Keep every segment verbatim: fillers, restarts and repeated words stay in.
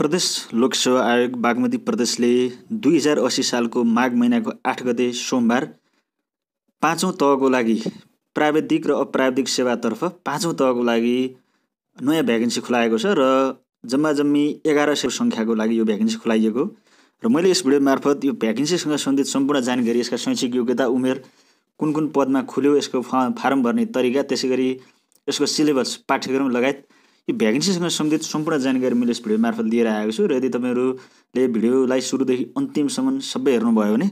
प्रदेश लोकसेवा आयोग बागमती प्रदेशले दुई हजार अस्सी सालको माघ महिनाको आठ गते सोमबार पाँचौं तहको लागि प्राविधिक र अप्राविधिक सेवातर्फ पाँचौं तहको लागि नयाँ भ्याकेन्सी खुलाएको छ र जम्मा जम्मी एघार सय संख्याको लागि यो भ्याकेन्सी खुलाइएको र मैले यस भिडियो मार्फत यो भ्याकेन्सीसँग सम्बन्धित सम्पूर्ण जानकारी, यसका शैक्षिक योग्यता, उमेर, कुन कुन पदमा खुल्यो, यसको फारम भर्ने तरिका, त्यसैगरी यसको सिलेबस, पाठ्यक्रम लगायत यो भ्याकेन्सीसँग सम्बन्धित सम्पूर्ण जानकारी मैले यस भिडियो मार्फत लिएर आएको छु र यदि तपाईहरुले भिडियोलाई सुरुदेखि अन्तिमसम्म सबै हेर्नुभयो भने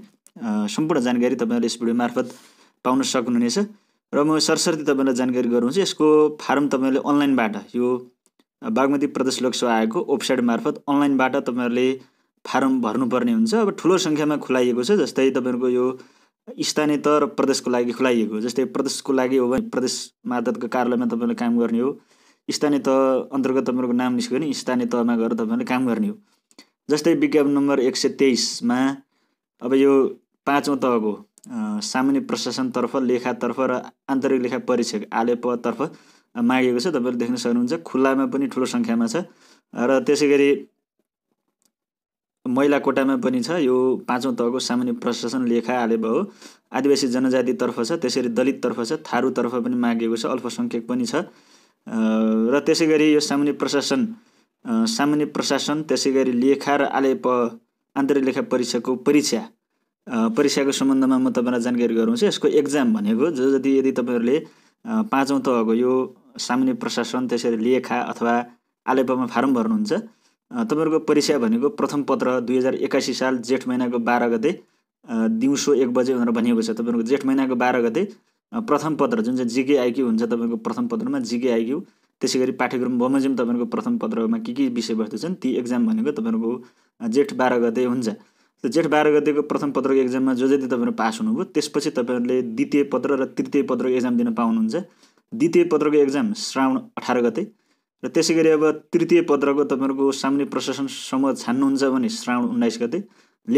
सम्पूर्ण जानकारी तपाईहरुले यस भिडियो मार्फत पाउन सक्नुहुनेछ र म सरसर्ती तपाईहरुलाई जानकारी गराउँछु। यसको फारम तपाईहरुले अनलाइनबाट यो बागमती प्रदेश लोकसेवा आयोगको वेबसाइट मार्फत अनलाइनबाट तपाईहरुले फारम भर्नुपर्ने हुन्छ। अब ठूलो संख्यामा खुलाइएको छ, जस्तै तपाईहरुको यो स्थानीय तह र प्रदेशको लागि खुलाइएको, जस्तै प्रदेशको लागि हो भने प्रदेश मार्फतको कार्यालयमा तपाईहरुले काम गर्ने हो, स्थानीय तह अन्तर्गत तपाईहरुको नाम निस्क्यो नि स्थानीय तहमा गएर तपाईहरुले काम गर्ने हो। जस्तै विज्ञापन नम्बर एक सय तेइस मा अब यो पाँचौं तहको सामान्य प्रशासन तर्फ, लेखा तर्फ र आन्तरिक लेखा परीक्षक आलेप तर्फ मागिएको छ। तपाईहरुले देख्न सक्नुहुन्छ खुलामा पनि ठूलो संख्यामा छ र त्यसैगरी महिला कोटामा पनि छ। यो पाँचौं तहको सामान्य प्रशासन, लेखा, आलेप हो। आदिवासी जनजाति तर्फ छ, त्यसैगरी दलित तर्फ छ, थारू तर्फ पनि मागिएको छ, अल्पसंख्यक पनि छ र त्यसैगरी यो सामान्य प्रशासन सामान्य प्रशासन त्यसैगरी लेखा र आलेप आन्तरिक लेखा परीक्षाको परीक्षा परीक्षाको सम्बन्धमा म तपाईहरुलाई जानकारी गराउँछु। यसको एक्जाम भनेको जो जति यदि तपाईहरुले पाँचौं तहको यो सामान्य प्रशासन त्यसैगरी लेखा अथवा आलेपमा फारम भर्नुहुन्छ, तपाईहरुको परीक्षा भनेको प्रथम पत्र दुई हजार एक्कासी साल जेठ महिनाको बाह्र गते दिउँसो एक बजे भनेर भनिएको छ। तपाईहरुको जेठ महिनाको बाह्र गते प्रथम पत्र जुन चाहिँ जीके आईक्यू हुन्छ, तपाईहरुको प्रथम पत्रमा जीके आईक्यू, त्यसैगरी पाठ्यक्रम बमोजिम तपाईहरुको प्रथम पत्रमा के के विषयवस्तु छन् ती एक्जाम भनेको तपाईहरुको जेठ बाह्र गते हुन्छ। त्यो जेठ बाह्र गतेको प्रथम पत्रको एक्जाममा जो जति तपाईहरु पास हुनुभयो त्यसपछि तपाईहरुले द्वितीय पत्र र तृतीय पत्रको एक्जाम दिन पाउनुहुन्छ। द्वितीय पत्रको एक्जाम श्रावण अठार गते र त्यसैगरी अब तृतीय पत्रको तपाईहरुको सामान्य प्रशासन समूह छान्नुहुन्छ भने श्रावण उन्नाइस गते,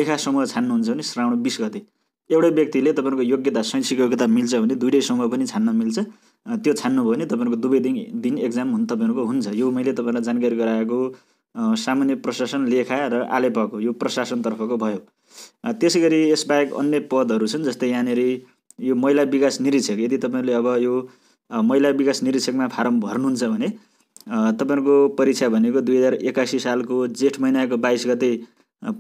लेखा समूह छान्नुहुन्छ भने श्रावण बीस गते। एउटा व्यक्तिले तपाईहरुको योग्यता, शैक्षिक योग्यता मिल्छ भने दुईटै समूह पनि छान्न मिल्छ, त्यो छान्नु भयो भने तपाईहरुको दुबै दिन दिन एक्जाम हुन तपाईहरुको हुन्छ। यो मैले तपाईहरुलाई जानकारी गराएको सामान्य प्रशासन, लेखा र आलेपको यो प्रशासन तर्फको भयो। त्यसैगरी यसबाहेक अन्य पदहरु छन्, जस्तै यहाँनेर यो महिला विकास निरीक्षक, यदि तपाईहरुले अब यो महिला विकास निरीक्षकमा फारम भर्नुहुन्छ भने तपाईहरुको परीक्षा भनेको दुई हजार एक्कासी सालको जेठ महिनाको बाइस गते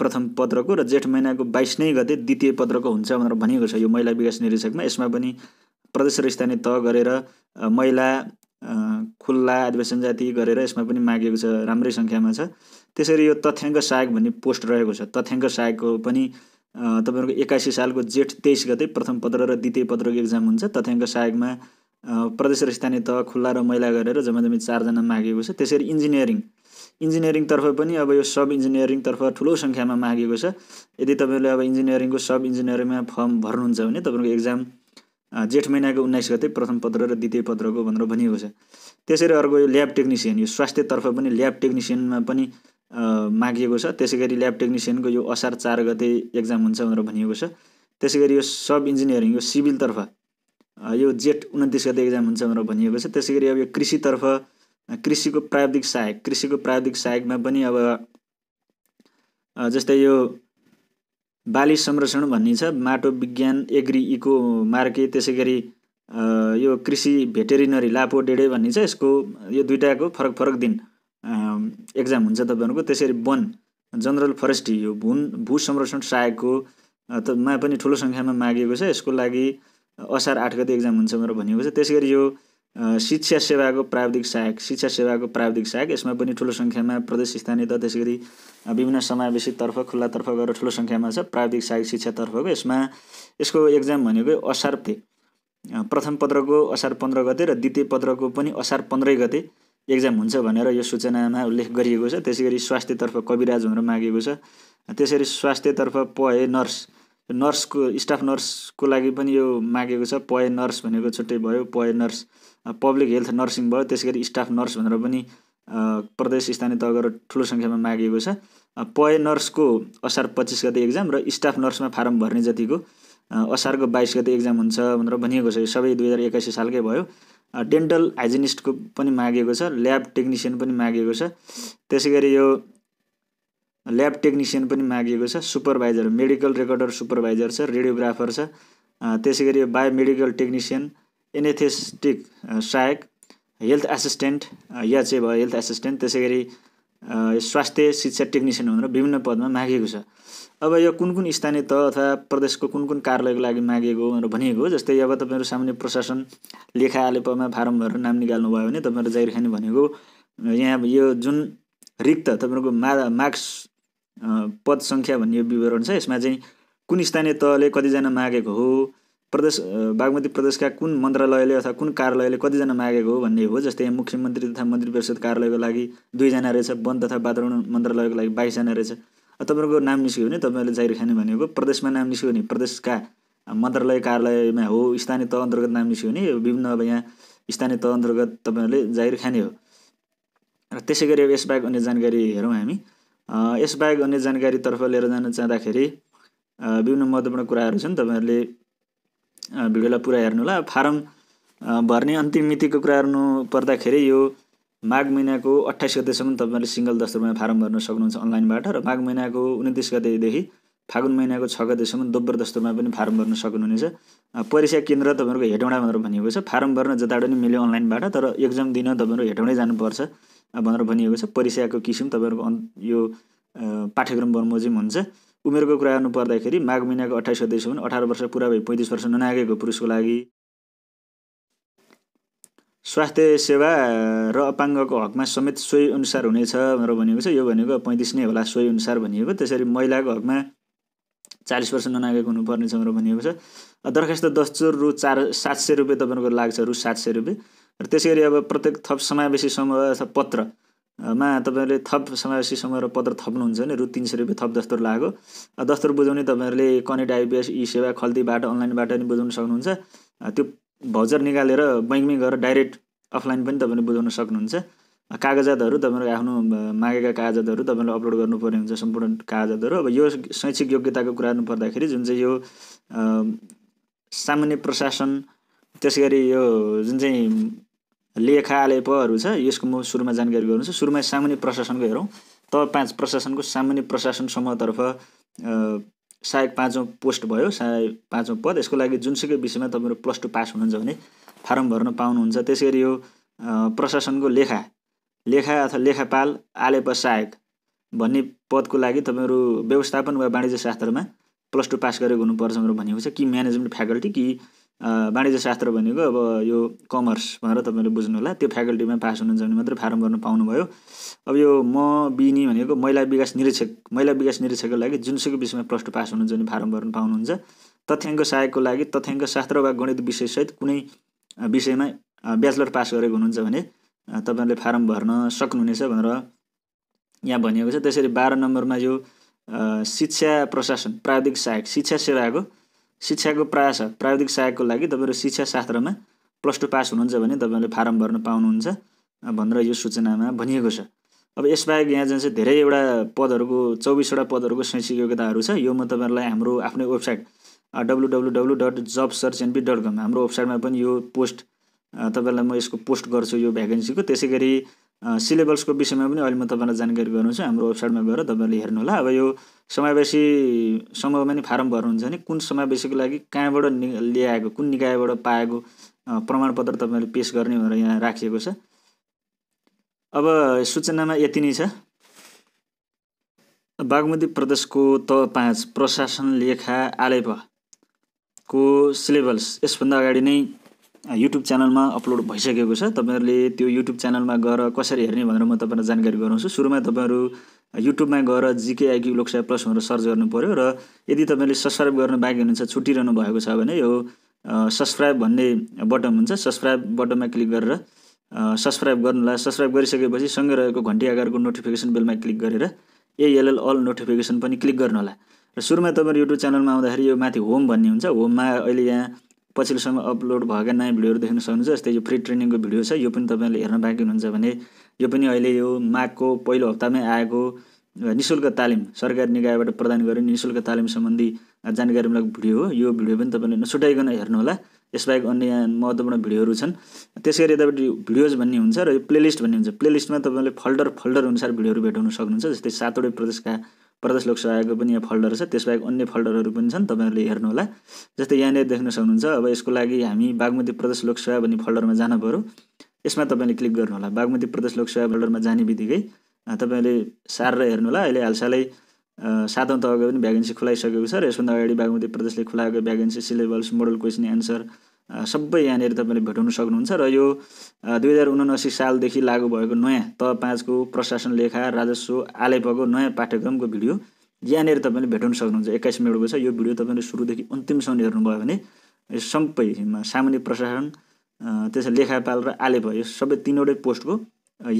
प्रथम पत्रको र जेठ महिनाको बाइस नै गते द्वितीय पत्रको हुन्छ भनेर भनिएको छ। यो महिला विकास निरीक्षकमा यसमा पनि प्रदेश र स्थानीय तह गरेर महिला, खुल्ला, आदिवासी जनजाति गरेर यसमा पनि मागेको छ, राम्रै संख्यामा छ। त्यसरी यो तथ्याङ्क सहायक भन्ने पोस्ट रहेको छ। तथ्याङ्क सहायकको पनि तपाईहरुको एक्कासी सालको जेठ तेइस गते प्रथम पत्र र द्वितीय पत्रको एक्जाम हुन्छ। तथ्याङ्क सहायकमा प्रदेश र स्थानीय तह, खुल्ला र महिला गरेर जम्मा जम्मी चार जना मागेको छ। त्यसरी इन्जिनियरिङ इन्जिनियरिङ तर्फ पनि अब यो सब इन्जिनियरिङ तर्फ ठूलो संख्यामा मागिएको छ। यदि तपाईहरुले अब इन्जिनियरिङको सब इन्जिनियरिङमा फर्म भर्नुहुन्छ भने तपाईहरुको एक्जाम जेठ महिनाको उन्नाइस गते प्रथम पत्र र द्वितीय पत्रको भनेर भनिएको छ। त्यसैगरी अर्को यो ल्याब टेक्निशियन, यो स्वास्थ्य तर्फ पनि ल्याब टेक्निशियनमा पनि मागिएको छ। त्यसैगरी ल्याब टेक्निशियनको यो असार चार गते एक्जाम हुन्छ भनेर भनिएको छ। त्यसैगरी यो सब इन्जिनियरिङ यो सिभिल तर्फ यो जेठ उन्तीस गते एक्जाम हुन्छ भनेर भनिएको छ। त्यसैगरी अब यो कृषि तर्फ कृषिको प्राविधिक सहायक कृषिको प्राविधिक सहायकमा पनि अब जस्तै यो बाली संरक्षण भन्ने छ, माटो विज्ञान, एग्री इको मार्केट, त्यसैगरी यो कृषि भेटेरिनरी लापो डेढे भन्ने छ। यसको यो दुईटाको फरक फरक दिन एक्जाम हुन्छ तपाईहरुको। त्यसैगरी वन जनरल फरेस्ट्री यो भू भू संरक्षण सहायकको मा पनि ठूलो संख्यामा मागिएको छ। यसको लागि असार आठ गते एक्जाम हुन्छ भनेर भनिएको छ। त्यसैगरी यो शिक्षा सेवाको प्राविधिक सहायक शिक्षा सेवाको प्राविधिक सहायक यसमा पनि ठूलो संख्यामा प्रदेश, स्थानीय तह, त्यसैगरी विभिन्न समावेशी तर्फ, खुल्ला तर्फ गरेर ठूलो संख्यामा छ। प्राविधिक सहायक शिक्षा तर्फको यसमा यसको एक्जाम भनेको असार प्रथम पत्रको असार पन्ध्र गते र द्वितीय पत्रको पनि असार पन्ध्र गते एक्जाम हुन्छ भनेर यो सूचनामा उल्लेख गरिएको छ। त्यसैगरी स्वास्थ्य तर्फ कविराज भनेर मागिएको छ। त्यसैगरी स्वास्थ्य तर्फ पए नर्स नर्सको स्टाफ नर्सको लागि पनि यो मागेको छ। पए नर्स भनेको छुट्टै भयो, पए नर्स पब्लिक हेल्थ नर्सिङ भयो। त्यसैगरी स्टाफ नर्स भनेर पनि प्रदेश, स्थानीय तह गरेर ठूलो संख्यामा मागिएको छ। पए नर्सको असार पच्चीस गते एक्जाम र स्टाफ नर्समा फारम भर्ने जतिको असारको बाइस गते एक्जाम हुन्छ भनेर भनिएको छ। यो सबै दुई हजार एक्कासी सालकै भयो। डेन्टल हाइजिनिस्टको पनि मागेको छ, ल्याब टेक्निसियन पनि मागेको छ। त्यसैगरी यो ल्याब टेक्निशियन पनि मागिएको छ, सुपरभाइजर मेडिकल रेकर्डर सुपरभाइजर छ, रेडियोग्राफर छ, त्यसैगरी बायोमेडिकल टेक्निशियन, एनेस्थेटिक सहायक, हेल्थ असिस्टेन्ट या चाहिँ भयो हेल्थ असिस्टेन्ट, त्यसैगरी स्वास्थ्य शिक्षा टेक्निशियन भनेर विभिन्न पदमा मागिएको छ। अब यो कुन कुन स्थानीय तह अथवा प्रदेशको कुन कुन कार्यालयको लागि मागिएको भनेर भनिएको हो। जस्तै अब तपाईहरु सामान्य प्रशासन लेखा आलेपमा फारम भरेर नाम निकाल्नु भयो भने तपाईहरु जागिरखानी भनेको यहाँ यो जुन रिक्त तपाईहरुको मार्क्स पद संख्या भन्ने यो विवरण छ, यसमा चाहिँ कुन स्थानीय तहले कति जना मागेको हो, प्रदेश बागमती प्रदेशका कुन मन्त्रालयले अथवा कुन कार्यालयले कति जना मागेको हो भन्ने हो। जस्तै मुख्यमन्त्री तथा मन्त्री परिषद कार्यालयको लागि दुई जना रहेछ, वन तथा वातावरण मन्त्रालयको लागि बाइस जना रहेछ। तपाईहरुको नाम निस्क्यो भने तपाईहरुले जागिरखानी भनेको, प्रदेशमा नाम निस्क्यो भने प्रदेशका मन्त्रालय कार्यालयमा हो, स्थानीय तह अन्तर्गत नाम निस्क्यो भने विभिन्न अब यहाँ स्थानीय तह अन्तर्गत तपाईहरुले जागिरखानी हो। र त्यसैगरी यसबाहेक अन्य जानकारी हेरौं हामी। यसबाहेक अन्य जानकारी तर्फ लिएर जान चाहँदाखेरि विभिन्न महत्त्वपूर्ण कुराहरू छन्, तपाईहरुले भिडियोलाई पुरा हेर्नु होला। फारम भर्ने अन्तिम मितिको कुरा गर्नु पर्दाखेरि यो माघ महिनाको अट्ठाइस गतेसम्म तपाईहरुले सिंगल दस्तुरमा फारम भर्न सक्नुहुन्छ अनलाइनबाट, र माघ महिनाको उन्तीस गतेदेखि फागुन महिनाको छ गतेसम्म दोब्बर दस्तुरमा पनि फारम भर्न सक्नुहुनेछ। परीक्षा केन्द्र तपाईहरुको हेटौँडा भनेर भनिएको छ, फारम भर्न जताबाट नि मिल्यो अनलाइनबाट, तर एक्जाम दिन तपाईहरु हेटौँडै जानुपर्छ भनेर भनिएको छ। परीक्षाको किसिम तपाईहरुको यो पाठ्यक्रम बमोजिम हुन्छ। उमेरको कुरा गर्नु पर्दाखेरि माघ महिनाको अट्ठाइस गतेसम्म अठार वर्ष पुरा भई पैंतीस वर्ष ननागेको पुरुषको लागि स्वास्थ्य सेवा र अपाङ्गको हकमा समेत सोही अनुसार हुनेछ भनेर भनिएको छ। यो भनेको पैंतीस नै होला सोही अनुसार भनिएको। त्यसरी महिलाको हकमा चालीस वर्ष ननागेको हुनुपर्ने छ भनेर भनिएको छ। दरखास्त दस्तुर रु चार सात सय रुपियाँ तपाईहरुको लाग्छ, रु सात सय रुपियाँ। र त्यसैगरी अब प्रत्येक थप समावेशी समूह अथवा पत्रमा तपाईहरुले थप समावेशी समूह र पत्र थप्नुहुन्छ भने रु तीन सय रुपियाँ थप दस्तुर लाग्यो। दस्तुर बुझाउने तपाईहरुले कनेक्ट आइपिएस ई सेवा खल्तीबाट अनलाइनबाट पनि बुझाउन सक्नुहुन्छ। त्यो भौजर निकालेर बैंकमै गएर डाइरेक्ट अफलाइन पनि तपाईहरुले बुझाउन सक्नुहुन्छ। कागजातहरु तपाईहरुले आफ्नो मागेका कागजातहरु तपाईहरुले अपलोड गर्नुपर्ने हुन्छ, सम्पूर्ण कागजातहरु। अब यो शैक्षिक योग्यताको कुरा गर्नु पर्दाखेरि जुन चाहिँ यो सामान्य प्रशासन, त्यसैगरी यो जुन चाहिँ लेखालेपहरू छ, यसको म सुरुमा जानकारी गर्छु। सुरुमा सामान्य प्रशासनको हेरौं। तह पाँच प्रशासनको सामान्य प्रशासन समूहतर्फ सहायक पाँचौं पोस्ट भयो, सहायक पाँचौं पद। यसको लागि जुनसुकै विषयमा तपाईहरु प्लस टू पास हुनुहुन्छ भने फारम भर्न पाउनुहुन्छ। त्यसैगरी यो प्रशासनको लेखा लेखा अथवा लेखापाल आलेप सहायक भन्ने पदको लागि तपाईहरु व्यवस्थापन वा वाणिज्य शास्त्रमा प्लस टू पास गरेको हुनुपर्छ भनेर भनिएको छ, कि म्यानेजमेन्ट फ्याकल्टी कि वाणिज्य शास्त्र भनेको अब यो कमर्स भनेर तपाईहरुले बुझ्नु होला। त्यो फ्याकल्टीमा पास हुनुहुन्छ भने मात्र फारम भर्न पाउनुभयो। अब यो म बिनी भनेको महिला विकास निरीक्षक, महिला विकास निरीक्षकको लागि जुनसुकै विषयमा प्लस टू पास हुनुहुन्छ भने फारम भर्न पाउनुहुन्छ। तथ्याङ्क सहायकको लागि तथ्याङ्क शास्त्र वा गणित विषयसहित कुनै विषयमा ब्याचलर पास गरेको हुनुहुन्छ भने तपाईहरुले फारम भर्न सक्नुहुनेछ भनेर यहाँ भनिएको छ। त्यसरी बाह्र नम्बरमा यो शिक्षा प्रशासन प्राविधिक सहायक, शिक्षा सेवाको शिक्षाको प्रयास प्राविधिक सहायकको लागि तपाईहरु शिक्षा शास्त्रमा प्लस टू पास हुनुहुन्छ भने तपाईहरुले फारम भर्न पाउनुहुन्छ भनेर यो सूचनामा भनिएको छ। अब यसबाहेक यहाँ जुन चाहिँ धेरै एउटा पदहरुको चौबीस वटा पदहरुको शैक्षिक योग्यताहरु छ, यो म तपाईहरुलाई हाम्रो आफ्नो website W W W dot job search N P dot com हाम्रो वेबसाइटमा पनि यो पोस्ट तपाईहरुलाई म यसको पोस्ट गर्छु यो भ्याकेन्सीको। त्यसैगरी सिलेबसको विषयमा पनि अहिले म तपाईहरुलाई जानकारी गराउँछु, हाम्रो वेबसाइटमा गएर तपाईहरुले हेर्नु होला। अब यो समावेशी समूहमा नि फारम भर्नुहुन्छ भने कुन समावेशीको लागि कहाँबाट ल्याएको, कुन निकायबाट पाएको प्रमाणपत्र तपाईहरुले पेश गर्ने भनेर यहाँ राखिएको छ। अब सूचनामा यति नै छ। बागमती प्रदेशको तह पाँच प्रशासन लेखा आलेपको सिलेबस यसभन्दा अगाडि नै युट्युब च्यानलमा अपलोड भइसकेको छ। तपाईहरुले त्यो युट्युब च्यानलमा गएर कसरी हेर्ने भनेर म तपाईहरुलाई जानकारी गराउँछु। सुरुमा तपाईहरु युट्युबमा गएर जीके आइक्यू लोकसेवा प्लस भनेर सर्च गर्नुपर्यो, र यदि तपाईहरुले सब्स्क्राइब गर्न बाँकी हुनुहुन्छ, छुटिरहनु भएको छ भने यो सब्स्क्राइब भन्ने बटन हुन्छ, सब्स्क्राइब बटनमा क्लिक गरेर सब्स्क्राइब गर्नुलाई। सब्स्क्राइब गरिसकेपछि सँगै रहेको घण्टी आकारको नोटिफिकेसन बेलमा क्लिक गरेर एएलएल अल नोटिफिकेसन पनि क्लिक गर्नुहोला। र सुरुमा तपाईहरु युट्युब च्यानलमा आउँदाखेरि यो माथि होम भन्ने हुन्छ, होममा अहिले यहाँ पछिल्लो समय अपलोड भएका नयाँ भिडियोहरू देख्न सक्नुहुन्छ। जस्तै यो फ्री ट्रेनिङको भिडियो छ, यो पनि तपाईहरुले हेर्न बाँकी हुनुहुन्छ भने यो पनि अहिले यो माघको पहिलो हप्तामै आएको निःशुल्क तालिम, सरकारी निकायबाट प्रदान गरिने निःशुल्क तालिम सम्बन्धी जानकारीमूलक भिडियो हो, यो भिडियो पनि तपाईहरुले नछुटाइकन हेर्नु होला। यसबाहेक अन्य महत्त्वपूर्ण भिडियोहरु छन् त्यसैगरी यता भिडियोज भन्ने हुन्छ र यो प्लेलिस्ट भन्ने हुन्छ प्लेलिस्टमा तपाईले फोल्डर फोल्डर अनुसार भिडियोहरु भेटाउन सक्नुहुन्छ जस्तै सातवटै प्रदेशका प्रदेश लोकसेवा आयोगको पनि यहाँ फोल्डर छ त्यसबाहेक अन्य फोल्डरहरु पनि छन् तपाईहरुले हेर्नु होला जस्तै यहाँ नै देख्न सक्नुहुन्छ अब यसको लागि हामी बागमती प्रदेश लोकसेवा भन्ने फोल्डरमा जानु पर्यो यसमा तपाईले क्लिक गर्नु होला बागमती प्रदेश लोकसेवा फोल्डरमा जाने बित्तिकै तपाईले सार हेर्नु होला अहिले हालसालै सातौं तहको पनि भ्याकेन्सी खुलाइसकेको छ र यसभन्दा अगाडि बागमती प्रदेशले खुलाएको vacancy syllables model question answer सबै यहाँ हेरेर तपाईले भेट्न सक्नुहुन्छ र यो दुई हजार उनासी साल देखि लागू भएको नयाँ तह पाँच को प्रशासन लेखा राजस्व आलेपको नयाँ पाठ्यक्रमको भिडियो यहाँ हेरेर तपाईले भेट्न सक्नुहुन्छ एक्काइस मिनेटको छ यो भिडियो तपाईले सुरुदेखि अन्तिमसम्म हेर्नु भयो भने यो सबै सामान्य प्रशासन त्यसै लेखापाल र आलेप यो सबै तीनवटै पोस्टको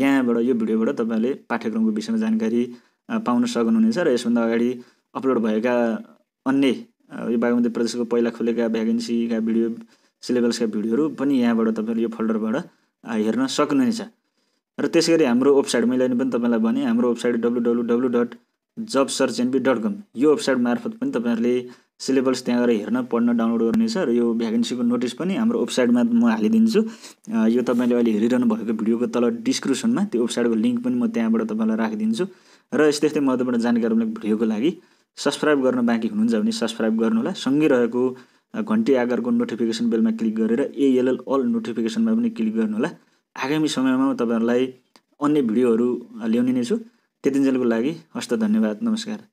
यहाँबाट यो भिडियोबाट तपाईले पाठ्यक्रमको विषयमा जानकारी पाउन सक्नुहुनेछ र यसभन्दा अगाडि अपलोड भएका अन्य यो बागमती प्रदेशको पहिला खुलेका भ्याकेन्सीका भिडियो सिलेबल्सका भिडियोहरु पनि यहाँबाट तपाईले यो फोल्डरबाट हेर्न सक्नुहुनेछ र त्यसैगरी हाम्रो वेबसाइट मैले पनि तपाईलाई भने हाम्रो website W W W dot job search N P dot com यो वेबसाइट मार्फत पनि तपाईहरुले सिलेबल्स त्यहाँ गएर हेर्न पढ्न डाउनलोड गर्नुहुनेछ र यो भ्याकेन्सीको नोटिस पनि हाम्रो वेबसाइटमा म हालिदिन्छु यो तपाईले अहिले हेरिरहनु भएको भिडियोको तल डिस्क्रिप्सनमा त्यो वेबसाइटको लिंक पनि म त्यहाँबाट तपाईलाई राखिदिन्छु र यस्तै यस्तै महत्त्वपूर्ण जानकारीमूलक भिडियोको लागि सब्स्क्राइब गर्न बाँकी हुनुहुन्छ भने सब्स्क्राइब गर्नुहोला सँगै रहेको घण्टी आकारको नोटिफिकेसन बेलमा क्लिक गरेर एएलएल अल नोटिफिकेसनमा पनि क्लिक गर्नुहोला आगामी समयमा म तपाईहरुलाई अन्य भिडियोहरु ल्याउने नै छु त्यतिन्जेलको लागि हस्त धन्यवाद नमस्कार।